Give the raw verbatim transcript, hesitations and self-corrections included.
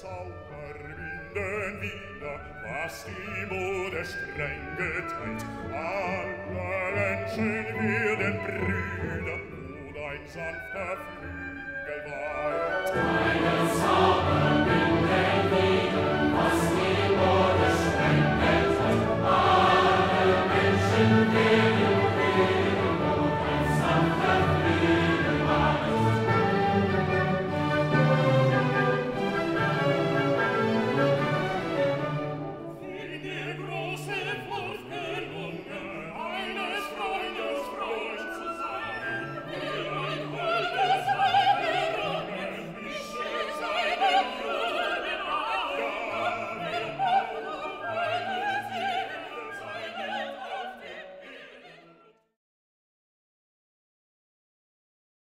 Sanfter Flügel.